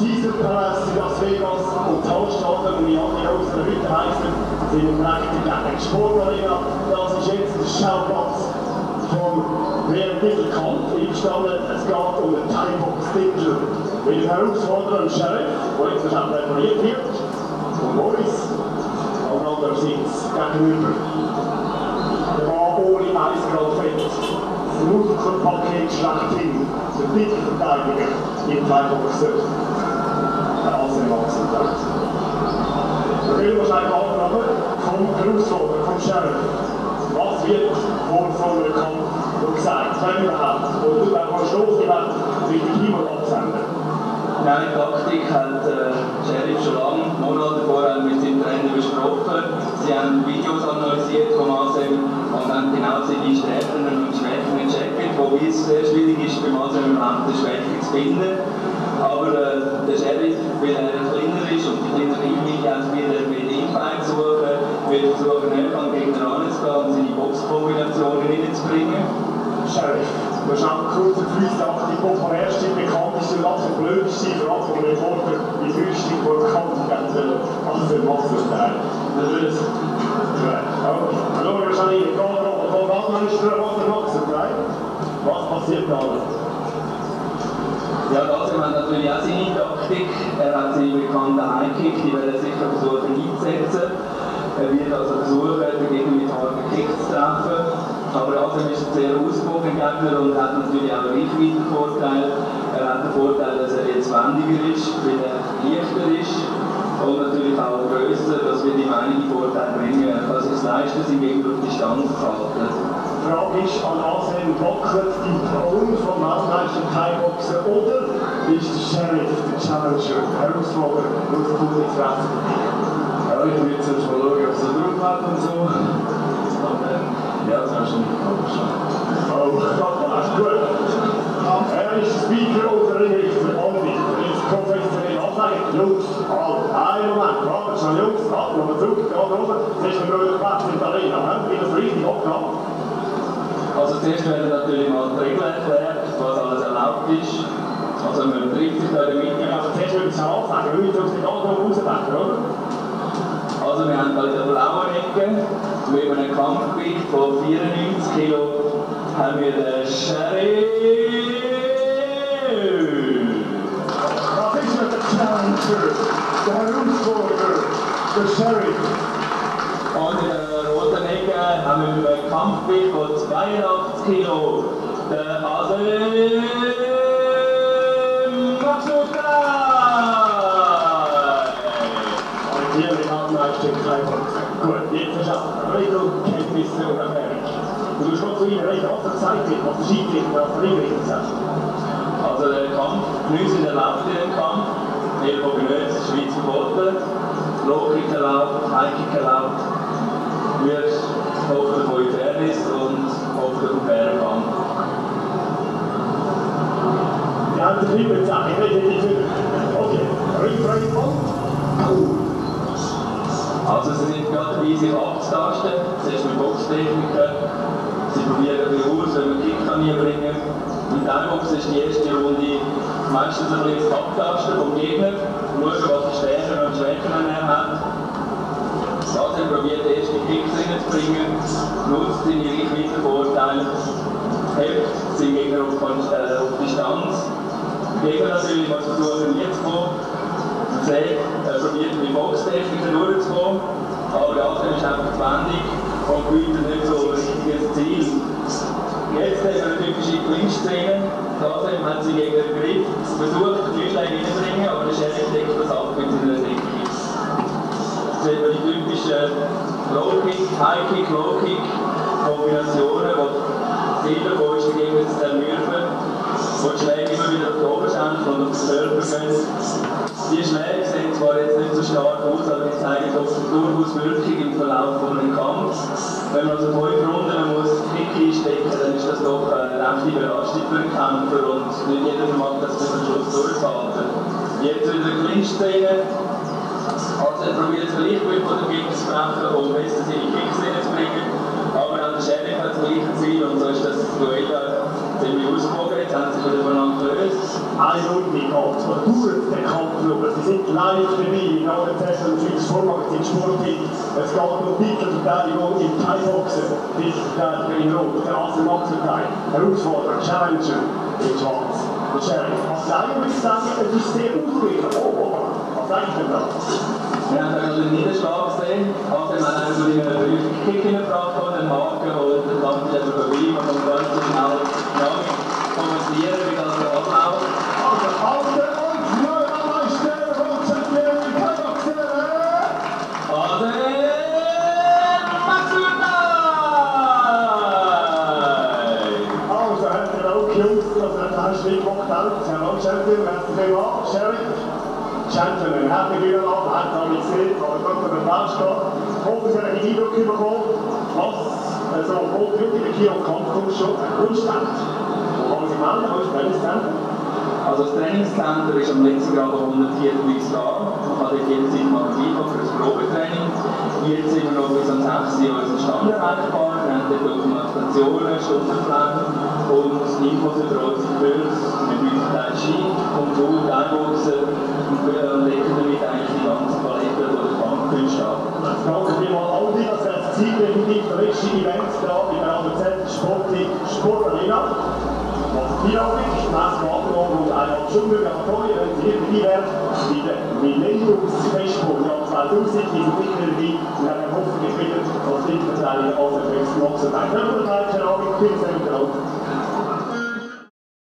Dieselplätze in Las Vegas und Talstaaten, die alle grossen Leute heissen, sind im rechten Gang. Die Sportarena, das ist jetzt der Schauplatz vom Wehr-Mittelkampf im Stall. Es geht um den Thaibox-Titel. Mit dem Herausforderer Sheriff, der jetzt wahrscheinlich repariert wird, und Boris, und andererseits gegenüber. Der Mann ohne 1 Grad Fett, das Muskelpaket schlechthin, der Titelverteidiger im Thaiboxen. Azem Maksutaj. Da will wahrscheinlich anfangen vom Herausforderer, vom Sheriff. Was wird von einem Kampf gesagt? Wenn überhaupt. Und du dann kannst losgehen, sich die Klima absenden. Diese Taktik hat Sheriff schon lange, Monate vorher mit seinem Trainer besprochen. Sie haben Videos analysiert von Azem und haben genau seine Stärken und Schwächen gecheckt, wobei es sehr schwierig ist, bei Azem überhaupt eine Schwäche zu finden. Aber der Sheriff, weil er kleiner ist und die kleiner Linie hat, will er mit Infight suchen, will versuchen, irgendwann gegen den anderen zu gehen und seine Boxkombinationen reinzubringen. Sheriff, wir schauen kurz auf uns, die populärste, bekannteste und absolut blödeste Frage, die wir vorher in Wüsten vor dem Kampf geben. Was für ein Massenstein. Das ist es. Dann schauen wir schon rein. Was meinst du, was der Massenstein? Was passiert da alles? Ja, Basim hat natürlich auch seine Taktik. Er hat seine bekannten High-Kick, die will er sicher versuchen einzusetzen. Er wird also versuchen, den Gegner mit harten Kicks zu treffen. Aber Basim ist ein sehr ausgewogener Gegner und hat natürlich auch einen Reichweitenvorteil. Er hat den Vorteil, dass er jetzt wendiger ist, weil er leichter ist. Und natürlich auch grösser, dass wir ihm einige Vorteile bringen. Er kann sich leisten, seinen Gegner auf die Stange zu halten. Die Frage ist an Azem, wackelt die Krone vom Weltmeister Thaiboxen oder ist der Sheriff, der Challenger, der Herausforderer, der das Publikum treffen? Ja, ich würde zuerst mal schauen, ob es da drauf hat und so. Aber ja, das hast du nicht angeschaut. Oh, das ist gut. Er ist Speaker und der Ringrichter, Anwalt. Er ist professionell abhängig. Jungs, alle. Einen Moment, warten schon, Jungs, ab, wo man drückt, gerade rauf. Das ist ein neuer Platz in der Arena, wie das richtig abgenommen. Also zuerst werden natürlich mal die Regeln erklärt, was alles erlaubt ist. Also man trifft sich da in der Mitte. Also zuerst würde ich es anfangen, weil wir uns nicht alle noch rausdenken, oder? Also wir haben da in der blauen Ecke, über einen Kampfgewicht von 94 Kilo, haben wir den Sheriff. Das ist ja der Challenger, der Herausforderer, der Sheriff. Haben wir über ein Kampfgewicht von 82 Kilo, der Azem Maksutaj! Und hier mit Handmeister 3%. Gut, jetzt verschafft Regelkenntnisse und Erfahrung. Du hast schon zu Ihnen recht oft gezeigt, was der Schiedsrichter auf der Ringrichter sagt. Also der Kampf, Knüsse in der Lauf in den Kampf, Elbogenöse, Schweiz verboten, Lochkick erlaubt, Heikkick erlaubt, wird hoffentlich von euch Fairness und hoffentlich auf fairen Kampf. Die haben den Film jetzt auch nicht richtig. Okay, Rückfrage kommt. Also sie sind gerade dabei, sich abzutasten. Zuerst mit Boxtechniken. Sie probieren ein bisschen aus, wenn man Kick kann reinbringen. Mit Thaiboxen ist die erste Runde meistens ein bisschen abtasten vom Gegner. Schauen, was die Stärken und Schwächen er hat. Azem probiert den ersten Kick reinzubringen, nutzt seine Reichweitenvorteile, hält seinen Gegner auf Distanz. Der Gegner natürlich muss versuchen, reinzukommen. Er probiert mit Boxtechniken durchzukommen, aber Azem ist einfach zu wendig und bietet nicht so ein richtiges Ziel. Jetzt haben wir eine typische Clinch-Szene. Azem hat seinen Gegner im Griff, versucht, die Schläge reinzubringen, aber der Sheriff deckt das ab mit seiner Decke. Jetzt sehen wir die typischen Low-Kick, High-Kick, Low-Kick-Kombinationen, die jeder von uns dagegen zu ermürfen, wo die Schläge immer wieder auf die Oberschenkel und auf den Körper gehen. Die Schläge sehen zwar jetzt nicht so stark aus, aber die zeigen durchaus Wirkung im Verlauf eines Kampfs. Wenn man also 5 Runden muss Kick einstecken, dann ist das doch eine rechte Belastung für den Kämpfer und nicht jeder mag das bis zum Schluss durchhalten. Jetzt wieder eine Clinch-Szene. Also er probiert das Gleichgewicht von den Gegner zu treffen, um besser seine Kicks reinzubringen. Aber dann der Sheriff hat das gleiche Ziel und so ist das Duell ziemlich ausgewogen. Jetzt haben sie sich wieder voneinander gelöst. Eine Runde geht, was dauert der Kampf? Nein ist für mich, nach dem Test und Schweiz Sportmarkt in Sporttipp. Es geht um Titelverteidigung in Thaiboxen. Titelverteidiger in Rot, der Azem Maksutaj, Herausforderer, Challenger in Schwarz. Der Sheriff. Was sagen wir sagen, es ist sehr unruhig. Was sagt denn das? Wir haben gerade einen Niederschlag gesehen. Azem hat einen so einen Kick hineingebracht, einen Haken und den Kampf ist vorbei. Man kann ganz schnell damit kommentieren, wie das der Ablauf ist. Gentlemen, herzlich willkommen, hat noch nicht gesehen, aber Gott an der Flash steht. Ich hoffe, Sie haben einen Eindruck bekommen, was so voll glücklich in der Kampfkunst schon ansteht. Wo haben Sie gemeldet? Wo ist das Trainingszentrum? Also das Trainingszentrum ist am letzten Grad 134 Tage. Man kann dort jederzeit mal reinkommen für das Probetraining. Jetzt sind wir noch bis am 6. Jahr unseren Standardwerk gefahren. Wir haben dort Dokumentationen, Stundenpläne und Infos über unsere Kurse mit uns Tai Chi und Thaiboxen. Und legen damit eigentlich die ganze Palette oder Kampfkünste ab. Danke vielmals Aldi, dass wir das definitiv frische Events gerade im Rahmen der Sportarena. Was die Dynamik, Messmaßnahmen und eine Stunde nach Teuer, wenn Sie hier dabei wären, in der Millenniums-Festsport Jahr 2000, die sind nicht mehr dabei und haben hoffentlich wieder als Titelverteidiger als der höchsten Boxer. Danke für die Dynamik, vielen Dank.